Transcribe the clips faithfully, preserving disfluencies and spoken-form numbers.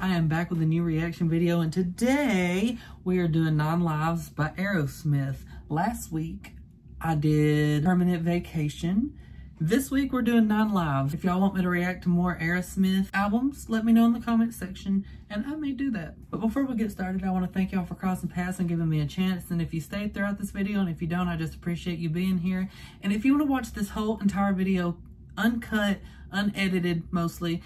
I am back with a new reaction video, and today we are doing Nine Lives by Aerosmith. Last week I did Permanent Vacation. This week we're doing Nine Lives. If y'all want me to react to more Aerosmith albums, let me know in the comment section and I may do that. But before we get started, I want to thank y'all for crossing paths and giving me a chance. And if you stayed throughout this video, and if you don't, I just appreciate you being here. And if you want to watch this whole entire video uncut, unedited mostly,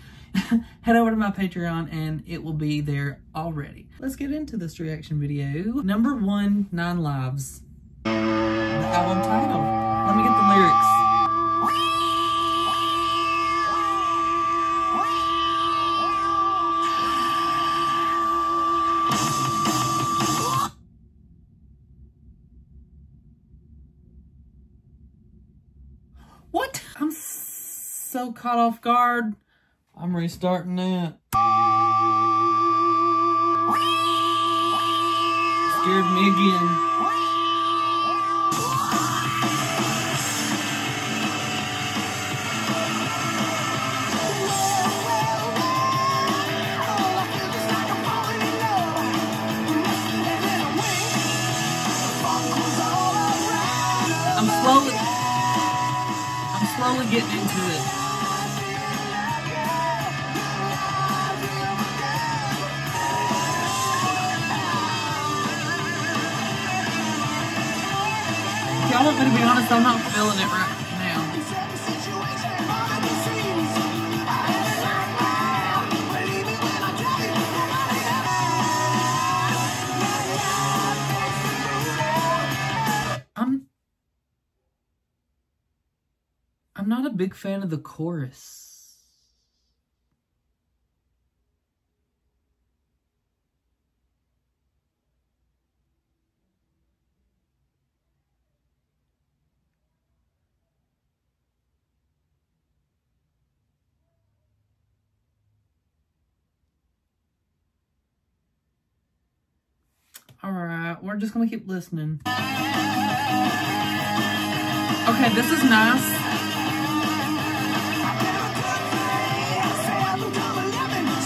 head over to my Patreon and it will be there already. Let's get into this reaction video. Number one, Nine Lives. The album title. Let me get the lyrics. What? I'm so caught off guard. I'm restarting that. Scared me again. I'm slowly slowly getting into it. Y'all want me to be honest, I'm not feeling it right now. I'm not a big fan of the chorus. All right, we're just gonna keep listening. Okay, this is nice.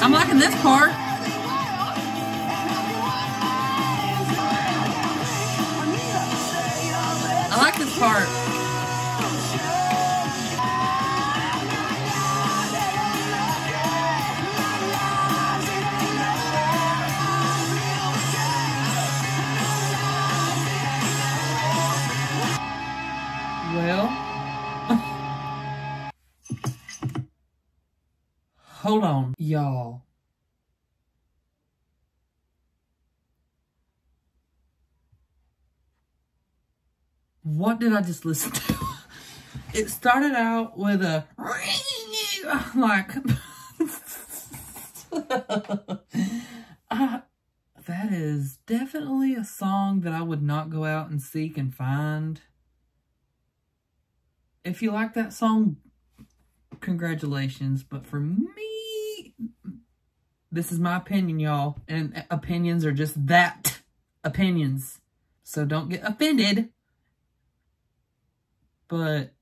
I'm liking this part. I like this part. Well, hold on, y'all. What did I just listen to? It started out with a like I, that is definitely a song that I would not go out and seek and find. If you like that song, congratulations, but for me, this is my opinion, y'all, and opinions are just that, opinions, so don't get offended. But,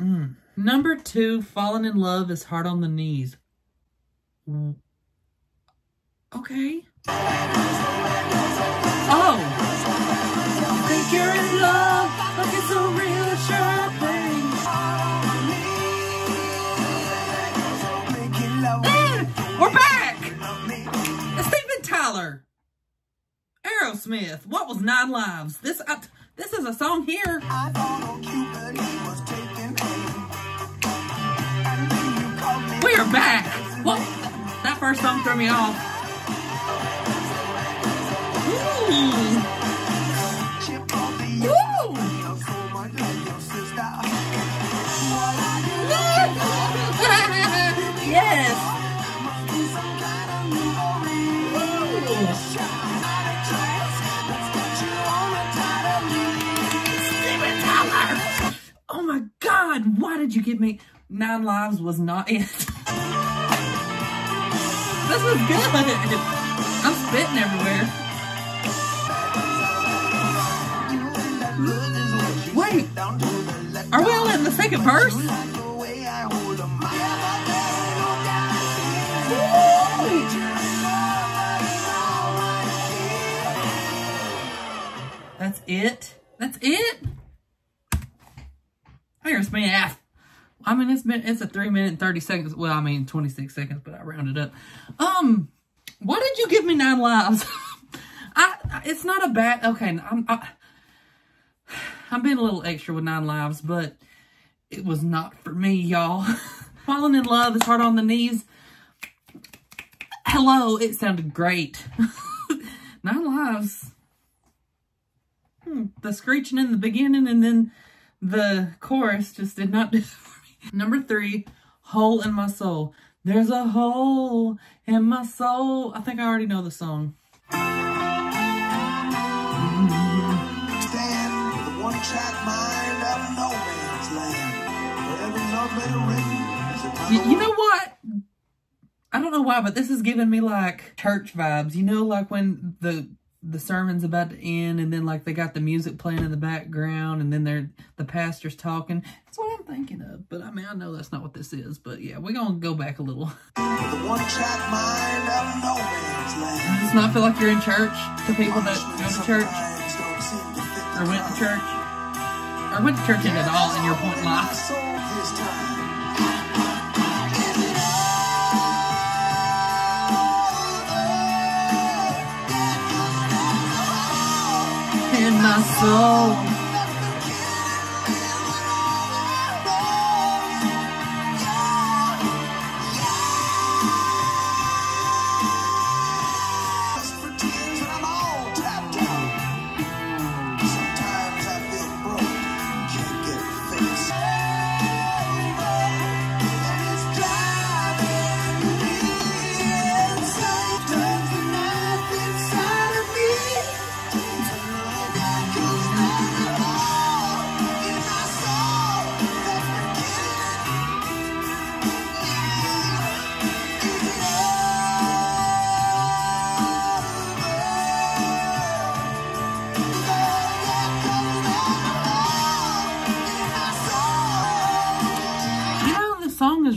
mm. Number two, falling in love is hard on the knees. Mm. Okay. Oh. I think you're in love, like it's a real sure thing. Mm, we're back. It's Steven Tyler. Aerosmith. What was Nine Lives? This... I, This is a song here. I was taking pain. We are back. What? That first song threw me off. Ooh. Ooh. Yes. Ooh. God, why did you give me? Nine Lives was not it. This was good. I'm spitting everywhere. Wait, are we all in the second verse? That's it. That's it. Aerosmith. I mean, it's been, it's a three minute and thirty seconds. Well, I mean, twenty-six seconds, but I rounded up. Um, why did you give me Nine Lives? I, it's not a bad, okay. I'm, I, I'm being a little extra with Nine Lives, but it was not for me, y'all. Falling in love is hard on the knees. Hello, it sounded great. Nine Lives. Hmm. The screeching in the beginning and then the chorus just did not do it for me. Number three, Hole in My Soul. There's a hole in my soul. I think I already know the song. Stand the one-track mind out of no man's land. You, you know what? I don't know why, but this is giving me like church vibes. You know, like when the the sermon's about to end and then like they got the music playing in the background and then they're the pastor's talking. That's what I'm thinking of. But I mean, I know that's not what this is, but yeah, we're gonna go back a little. You just not feel like you're in church to people that go to church or went to church or went to church at all in your point in life. In my soul.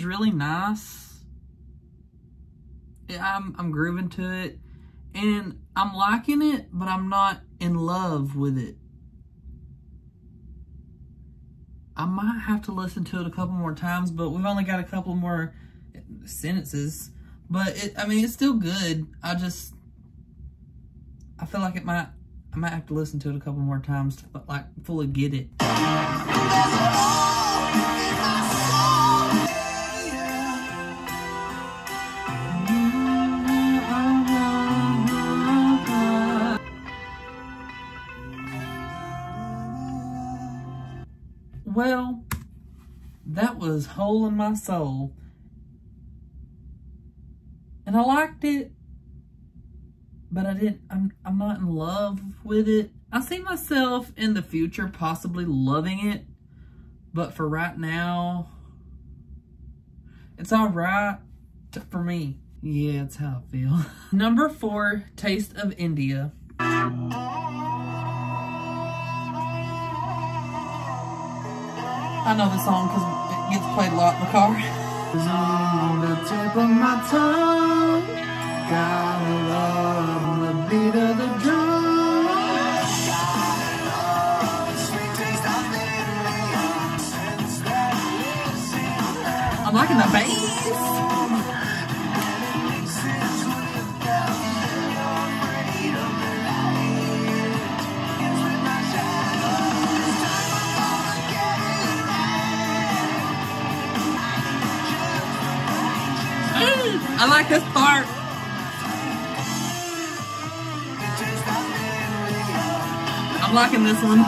Really nice. Yeah, I'm, I'm grooving to it and I'm liking it, but I'm not in love with it. I might have to listen to it a couple more times, but we've only got a couple more sentences, but it, I mean, it's still good. I just, I feel like it might, I might have to listen to it a couple more times to like fully get it. Well, that was Hole in My Soul. And I liked it, but I didn't, I'm, I'm not in love with it. I see myself in the future possibly loving it, but for right now, it's all right for me. Yeah, that's how I feel. Number four, Taste of India. I know this song because it gets played a lot in the car. It's on the tip of my tongue. Gotta love the beat of the drum. Gotta love the sweet taste I've been in since that listening. I'm liking the bass. I like this part. I'm liking this one.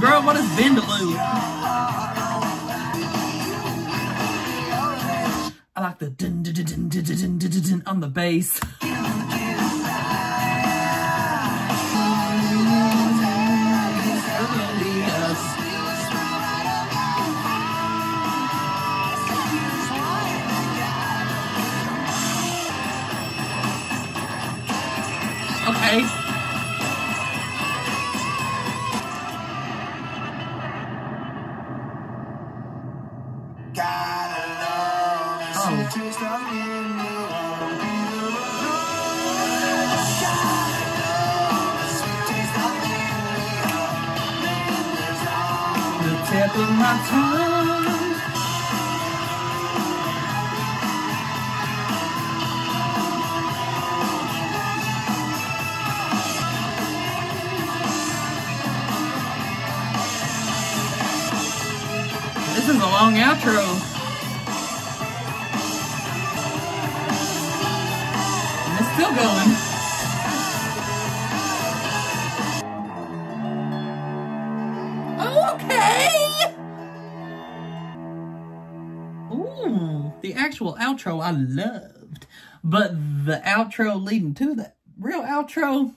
Girl, what is Vindaloo? I like the dun dun dun dun dun dun dun dun dun on the bass. Okay. Gotta love. Oh. wasting my time. This is a long outro. Still going. Okay. Ooh, the actual outro I loved, but the outro leading to that real outro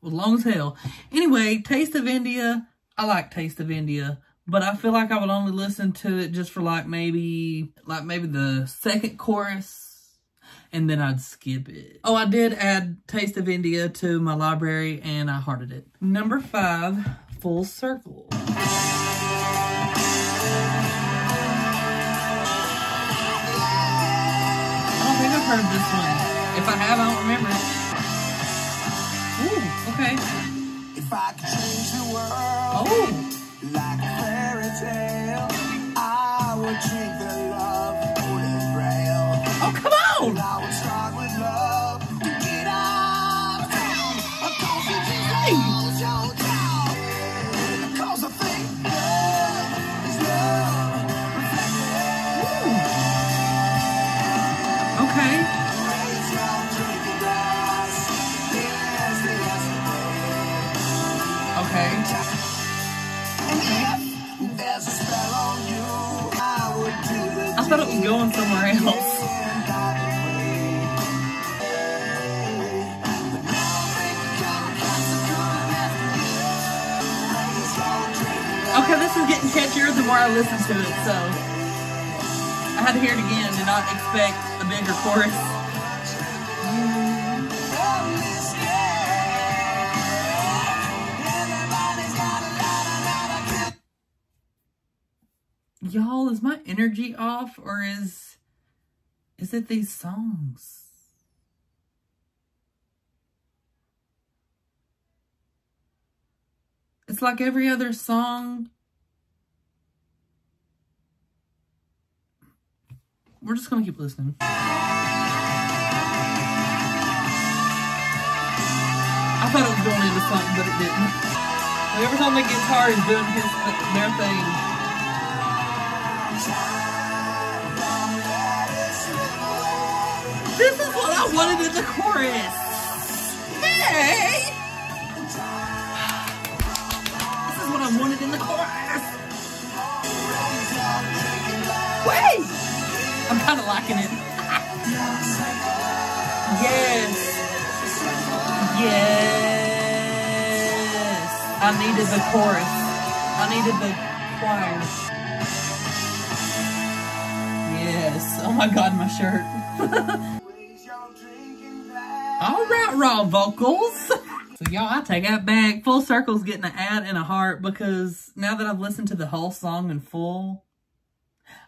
was long as hell. Anyway, Taste of India. I like Taste of India, but I feel like I would only listen to it just for like maybe like maybe the second chorus. And then I'd skip it. Oh, I did add Taste of India to my library and I hearted it. Number five, Full Circle. I don't think I've heard this one. If I have, I don't remember it. Ooh, okay. If I could change the world, oh, like a fairy tale, I would drink the love for the rail. Oh, come on! I would start with love to get out of town. A coffee just your town. Cause I think love is love. Ooh. Okay. Okay. Okay. There's a spell on you. I would do the I thought it was going somewhere else. Okay, this is getting catchier the more I listen to it, so I had to hear it again and not expect a bigger chorus. Y'all, is my energy off or is is it these songs? It's like every other song. We're just gonna keep listening. I thought it was going into something, but it didn't. Every time the guitar is doing his their thing. This is what I wanted in the chorus. Hey! I wanted in the chorus. Wait! I'm kind of liking it. Yes. Yes. I needed the chorus. I needed the choir. Yes. Oh my God, my shirt. All right, raw vocals. So y'all, I take that back. Full Circle's getting an ad and a heart because now that I've listened to the whole song in full,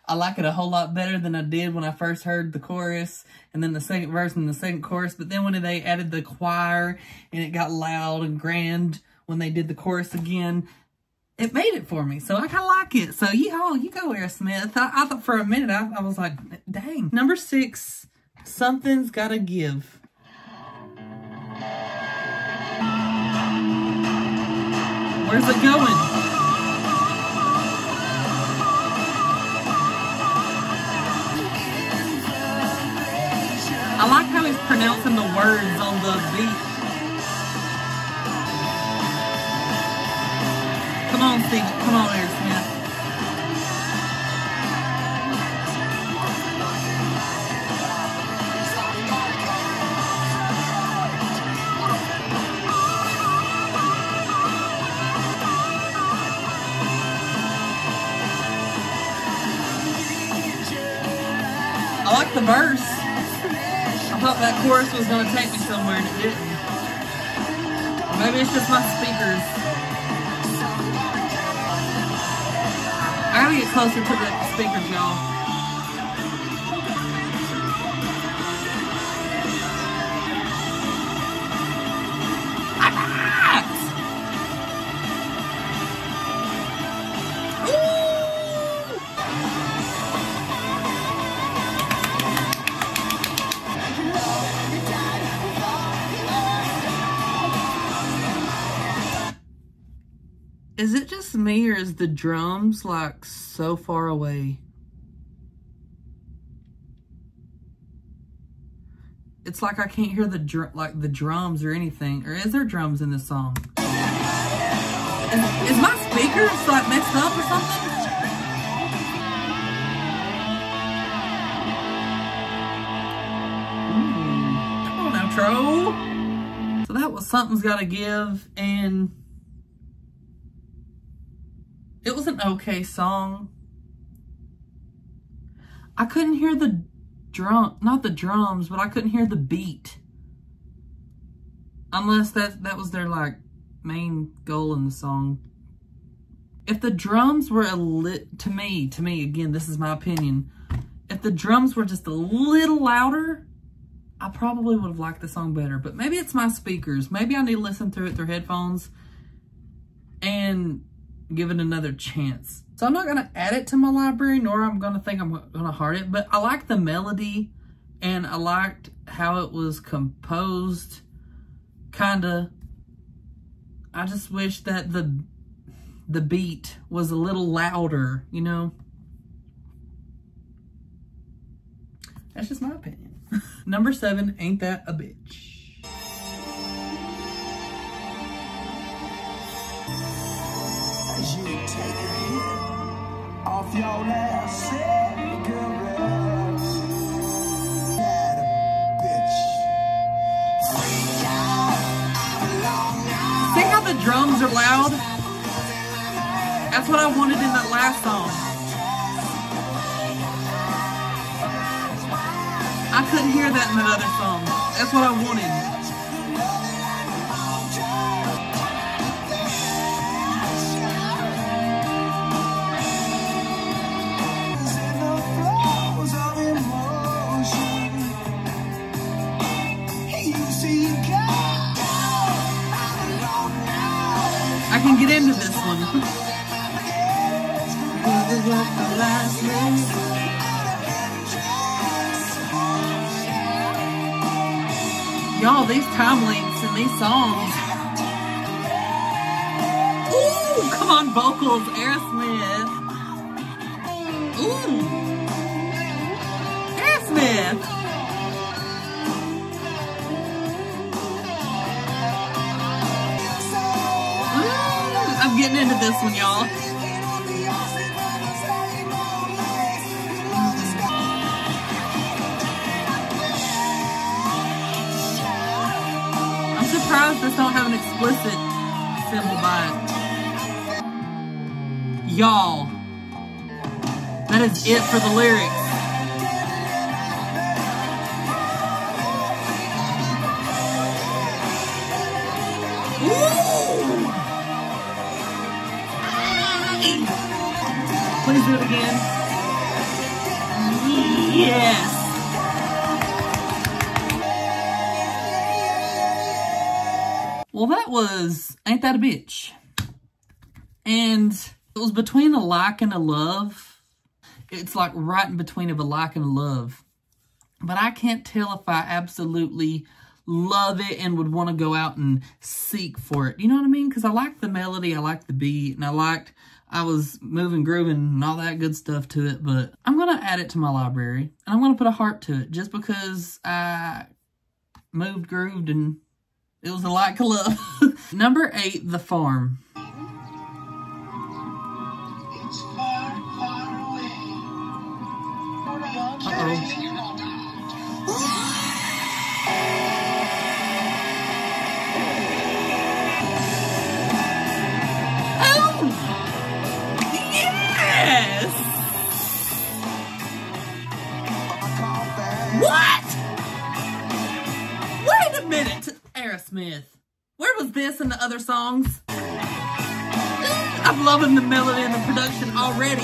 I like it a whole lot better than I did when I first heard the chorus and then the second verse and the second chorus. But then when they added the choir and it got loud and grand when they did the chorus again, it made it for me. So I kind of like it. So y'all, you go Aerosmith. I, I thought for a minute, I, I was like, dang. Number six, Something's Gotta Give. Where's it going? I like how he's pronouncing the words on the beat. Come on, Steve. Come on, Aerosmith. I like the verse. I thought that chorus was going to take me somewhere and it didn't. Or maybe it's just my speakers. I gotta get closer to the speakers, y'all. I got it! Ooh! Is it just me, or is the drums, like, so far away? It's like I can't hear the dr like the drums or anything. Or is there drums in this song? Is, is my speaker, like, mixed up or something? Mm. Come on now, troll. So that was Something's Gotta Give, and it was an okay song. I couldn't hear the drum, not the drums, but I couldn't hear the beat. Unless that, that was their, like, main goal in the song. If the drums were a lit, to me, to me, again, this is my opinion. If the drums were just a little louder, I probably would have liked the song better. But maybe it's my speakers. Maybe I need to listen through it through headphones and give it another chance. So I'm not going to add it to my library, nor I'm going to think I'm going to heart it, but I liked the melody and I liked how it was composed, kind of. I just wish that the the beat was a little louder, you know? That's just my opinion. Number seven, Ain't That a Bitch. You take your hit off your last cigarette. That bitch. See how the drums are loud? That's what I wanted in that last song. I couldn't hear that in that other song. That's what I wanted. I can get into this one. Y'all, these time links and these songs. Ooh, come on, vocals, Aerosmith. Ooh, Aerosmith. I'm getting into this one, y'all. I'm surprised this don't have an explicit symbol by it. Y'all, that is it for the lyrics. Please do it again. Yes. Well, that was Ain't That a Bitch. And it was between a like and a love. It's like right in between of a like and a love. But I can't tell if I absolutely love it and would want to go out and seek for it. You know what I mean? Because I liked the melody, I liked the beat, and I liked... I was moving, grooving, and all that good stuff to it, but I'm going to add it to my library, and I'm going to put a heart to it just because I moved, grooved, and it was a light club. Number eight, The Farm. It's far, far away. Uh-oh. What? Wait a minute, Aerosmith. Where was this in the other songs? I'm loving the melody and the production already.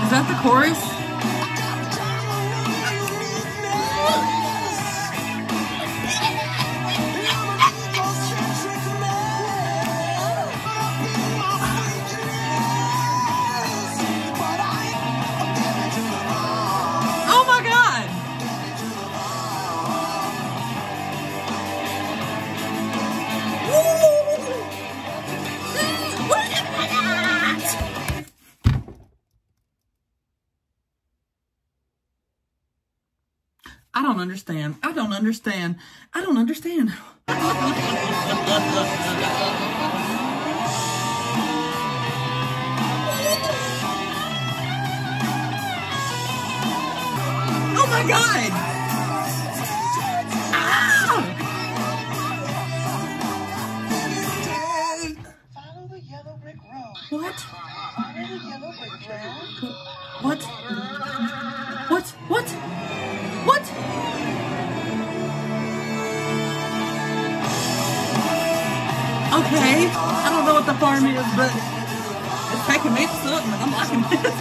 Is that the chorus? I don't understand. I don't understand. I don't understand. Oh my God! Ah! Follow the yellow brick road. What? Follow the yellow brick road. What? What? What? What? Okay, I don't know what the farm is, but it's taking me to something, and I'm liking this.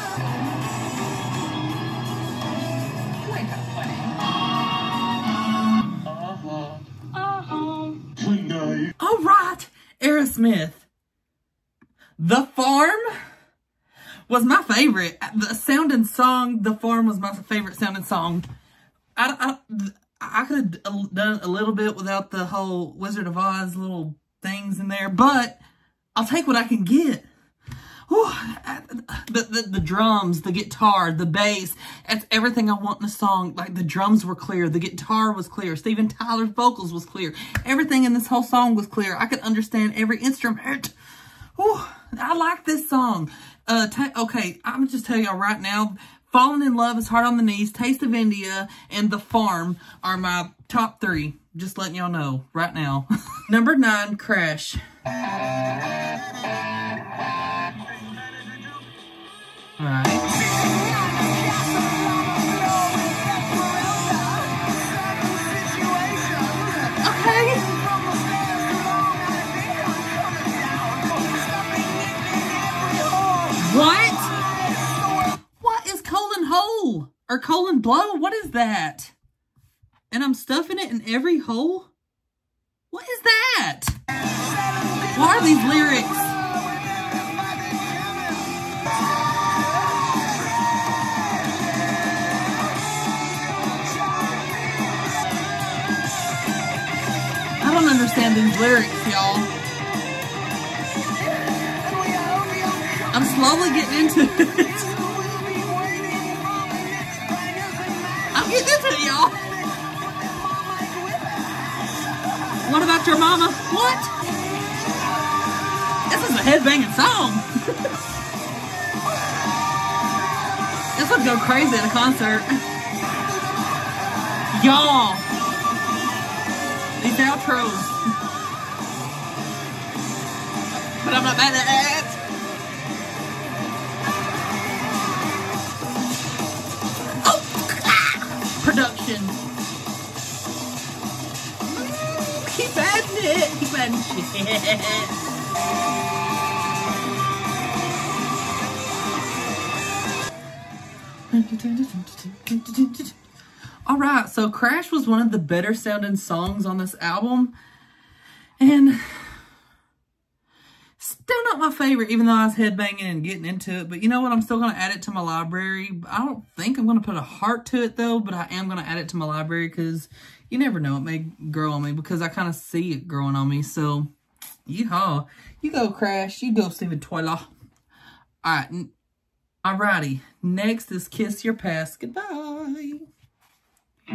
Aerosmith. All right, Aerosmith. The Farm was my favorite. The sounding song, The Farm was my favorite sounding song. I, I, I could have done a little bit without the whole Wizard of Oz little things in there, but I'll take what I can get. Whew, I, the, the, the drums, the guitar, the bass, that's everything I want in a song. Like, the drums were clear. The guitar was clear. Steven Tyler's vocals was clear. Everything in this whole song was clear. I could understand every instrument. Whew, I like this song. Uh, okay, I'm going to just tell y'all right now, Falling in Love is Hard on the Knees, Taste of India, and The Farm are my top three. Just letting y'all know right now. Number nine, Crash. All right. Okay. What? What is colon hole? Or colon blow? What is that? And I'm stuffing it in every hole? What is that? Why are these lyrics? I don't understand these lyrics, y'all. I'm slowly getting into it. I'm getting into it, y'all. What about your mama? What? This is a headbanging song. This would go crazy at a concert. Y'all. These outros. But I'm not mad at it. Oh! Ah! Production. Keep adding it. Keep adding shit. Yeah. All right, so Crash was one of the better sounding songs on this album, and still not my favorite, even though I was headbanging and getting into it. But you know what? I'm still going to add it to my library. I don't think I'm going to put a heart to it, though, but I am going to add it to my library because you never know. It may grow on me because I kind of see it growing on me. So, yeehaw. You go, Crash. You go, Steven Tyler. All right. All righty. Next is Kiss Your Past Goodbye. I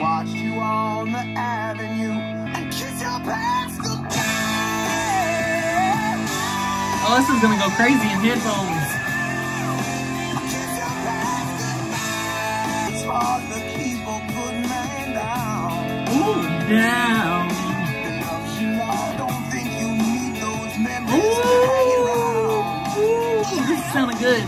watched you on the avenue and kiss your past goodbye. Oh, this is gonna go crazy in headphones. Kiss your past goodbye. It's hard to keep on putting me down. Ooh, down. Sounded good.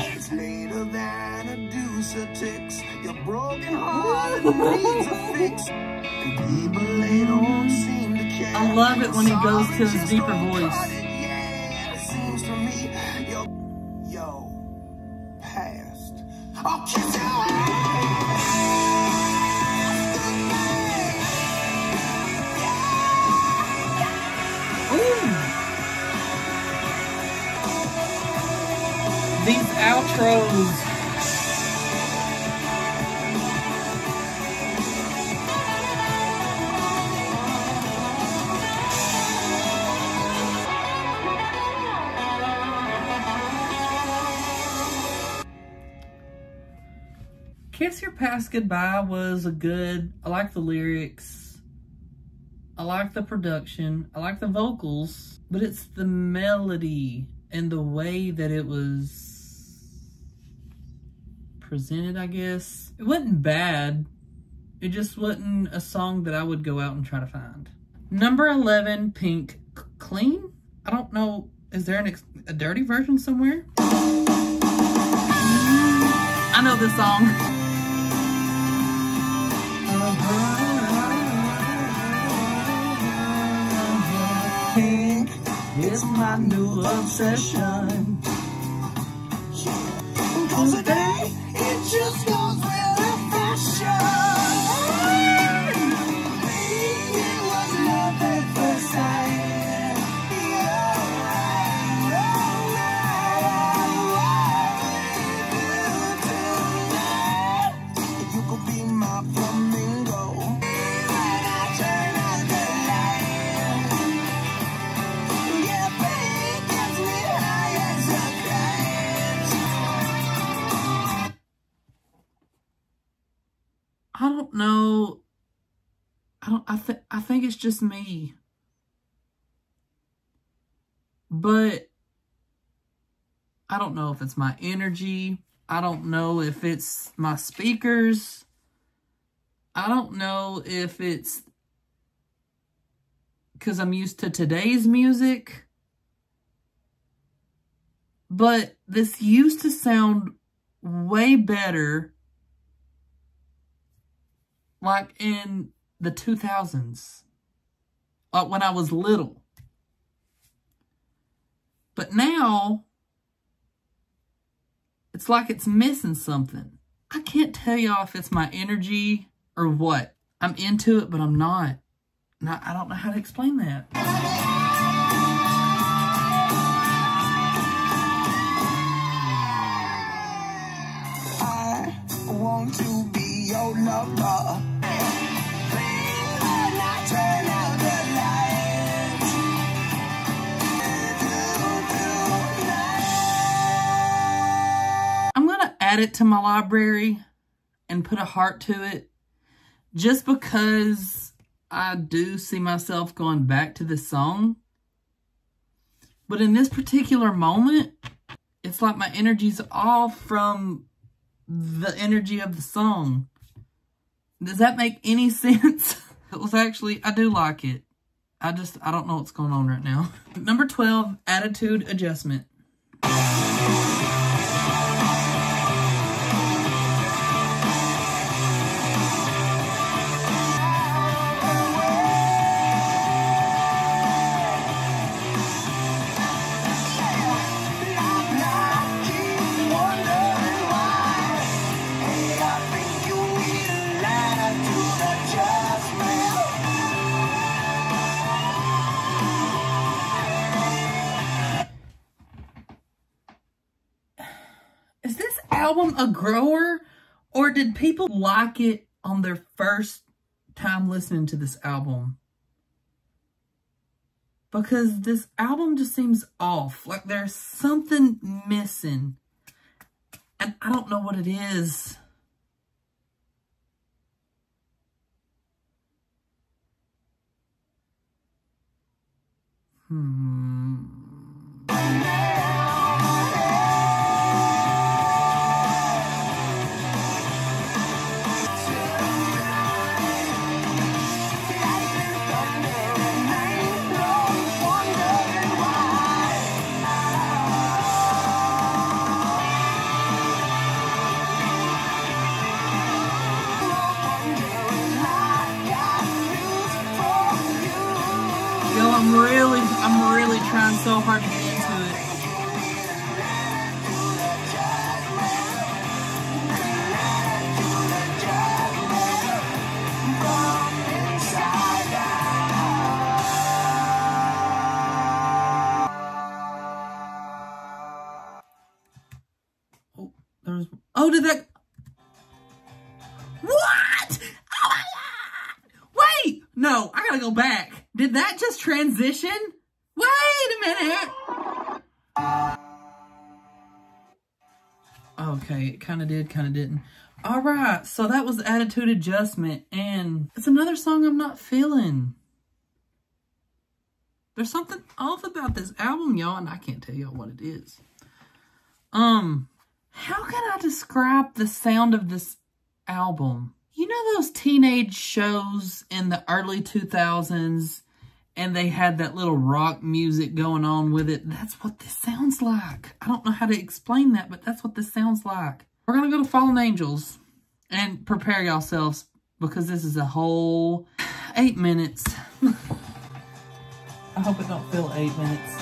It's later than a deucer ticks. Your broken heart needs a fix. And people they don't seem to care. I love it when he goes to his deeper voice. crows. Kiss Your Past Goodbye was a good, I like the lyrics, I like the production, I like the vocals, but it's the melody and the way that it was presented, I guess. It wasn't bad, it just wasn't a song that I would go out and try to find. Number eleven, Pink, Clean? I don't know, is there an ex a dirty version somewhere? I know this song. Pink is my new obsession. Yeah. Cause today it just goes with the fashion. It was love at first sight. Yeah. If you could be my flamingo. I don't know. I don't I think I think it's just me. But I don't know if it's my energy. I don't know if it's my speakers. I don't know if it's because I'm used to today's music. But this used to sound way better. Like in the two thousands, like when I was little. But now, it's like it's missing something. I can't tell y'all if it's my energy or what. I'm into it, but I'm not. And I, I don't know how to explain that. Want to be your lover. Please let not turn out the lights. I'm gonna add it to my library and put a heart to it just because I do see myself going back to this song. But in this particular moment, it's like my energy's all from the energy of the song. Does that make any sense? It was actually, I do like it. I just, I don't know what's going on right now. Number twelve, Attitude Adjustment. Album a grower, or did people like it on their first time listening to this album? Because this album just seems off, like there's something missing and I don't know what it is. hmm I'm really, I'm really trying so hard to get into it. Oh, Oh, did that... What? Oh my God! Wait! No, I gotta go back. Did that just transition? Wait a minute! Okay, it kinda did, kinda didn't. Alright, so that was Attitude Adjustment, and it's another song I'm not feeling. There's something off about this album, y'all, and I can't tell y'all what it is. Um, how can I describe the sound of this album? You know those teenage shows in the early two thousands, and they had that little rock music going on with it? That's what this sounds like. I don't know how to explain that, but that's what this sounds like. We're gonna go to Fallen Angels and prepare yourselves because this is a whole eight minutes. I hope it don't feel eight minutes.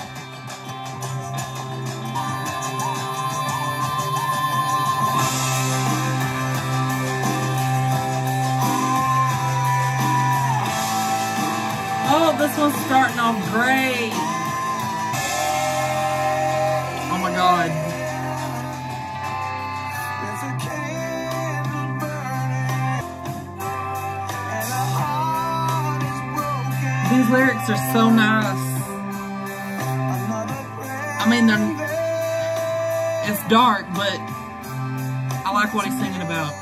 Oh, this one's starting off great. Oh my God. These lyrics are so nice. I mean, they're, it's dark, but I like what he's singing about.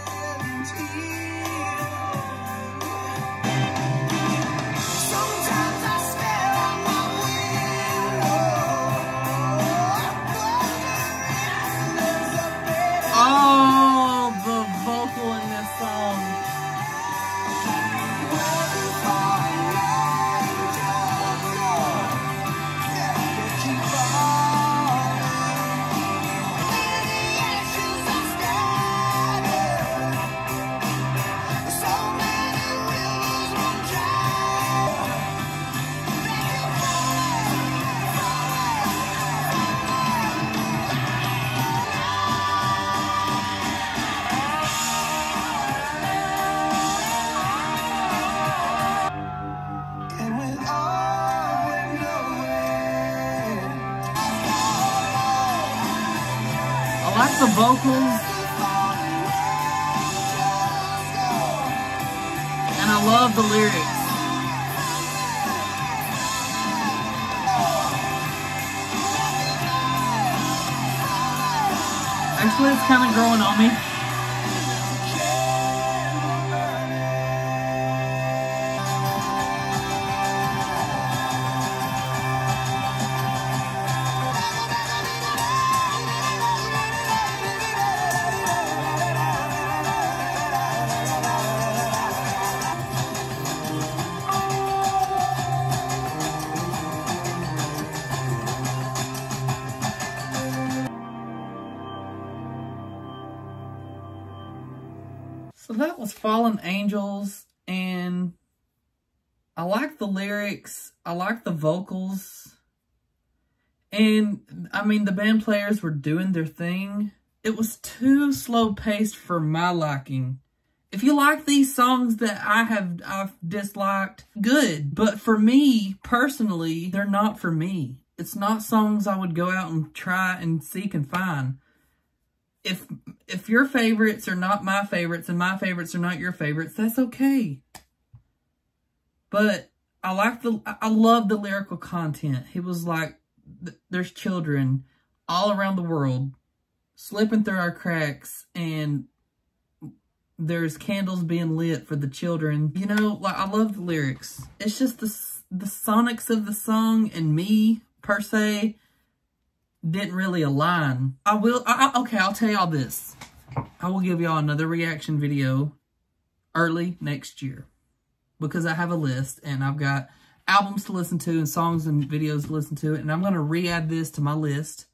That's the vocals, and I love the lyrics. Actually, it's kind of growing on me. So that was Fallen Angels, and I like the lyrics, I like the vocals, and I mean the band players were doing their thing. It was too slow-paced for my liking. If you like these songs that I have I've disliked, good, but for me personally, they're not for me. It's not songs I would go out and try and seek and find. If if your favorites are not my favorites and my favorites are not your favorites, that's okay. But I like the I love the lyrical content. He was like, there's children all around the world slipping through our cracks, and there's candles being lit for the children. You know, like I love the lyrics. It's just the the sonics of the song and me per se didn't really align. I will, I, okay, I'll tell y'all this. I will give y'all another reaction video early next year because I have a list and I've got albums to listen to and songs and videos to listen to, and I'm going to re-add this to my list.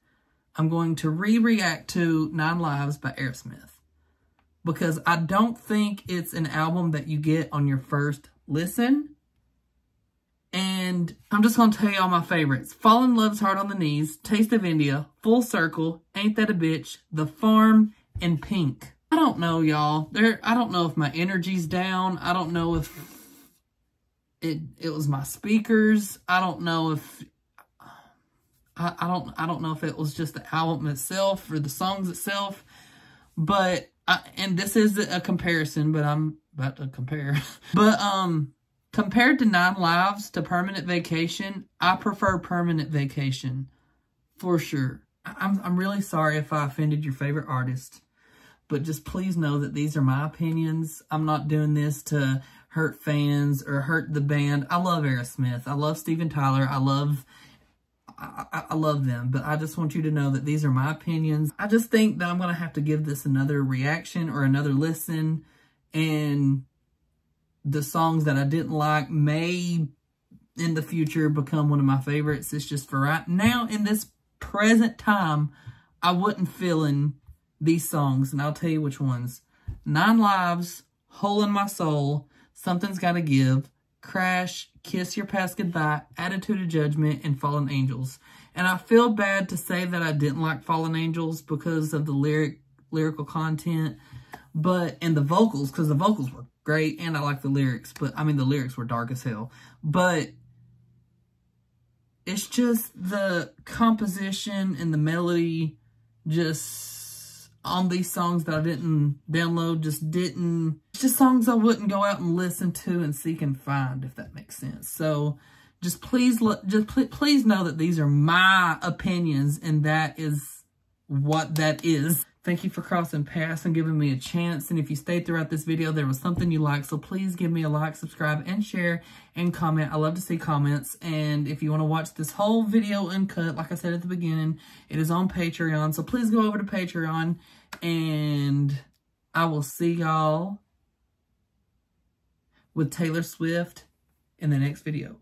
I'm going to re-react to Nine Lives by Aerosmith because I don't think it's an album that you get on your first listen. And I'm just going to tell y'all my favorites. Fallen Love's Hard on the Knees, Taste of India, Full Circle, Ain't That a Bitch, The Farm, and Pink. I don't know, y'all. There, I don't know if my energy's down. I don't know if it it was my speakers. I don't know if I, I don't I don't know if it was just the album itself or the songs itself. But I, and this is a comparison, but I'm about to compare. But um, compared to Nine Lives to Permanent Vacation, I prefer Permanent Vacation for sure. I'm I'm really sorry if I offended your favorite artist, but just please know that these are my opinions. I'm not doing this to hurt fans or hurt the band. I love Aerosmith. I love Steven Tyler. I love I, I love them, but I just want you to know that these are my opinions. I just think that I'm going to have to give this another reaction or another listen, and the songs that I didn't like may in the future become one of my favorites. It's just for right now, in this present time, I wasn't feeling these songs, and I'll tell you which ones. Nine Lives, Hole in My Soul, Something's Gotta Give, Crash, Kiss Your Past Goodbye, Attitude of Judgment, and Fallen Angels. And I feel bad to say that I didn't like Fallen Angels because of the lyric lyrical content, but and the vocals, because the vocals were great, and I like the lyrics, but I mean the lyrics were dark as hell. But it's just the composition and the melody just on these songs that I didn't download, just didn't, it's just songs I wouldn't go out and listen to and seek and find, if that makes sense. So just please, just pl please know that these are my opinions, and that is what that is. Thank you for crossing paths and giving me a chance. And if you stayed throughout this video, there was something you liked. So please give me a like, subscribe, and share, and comment. I love to see comments. And if you want to watch this whole video uncut, like I said at the beginning, it is on Patreon. So please go over to Patreon, and I will see y'all with Taylor Swift in the next video.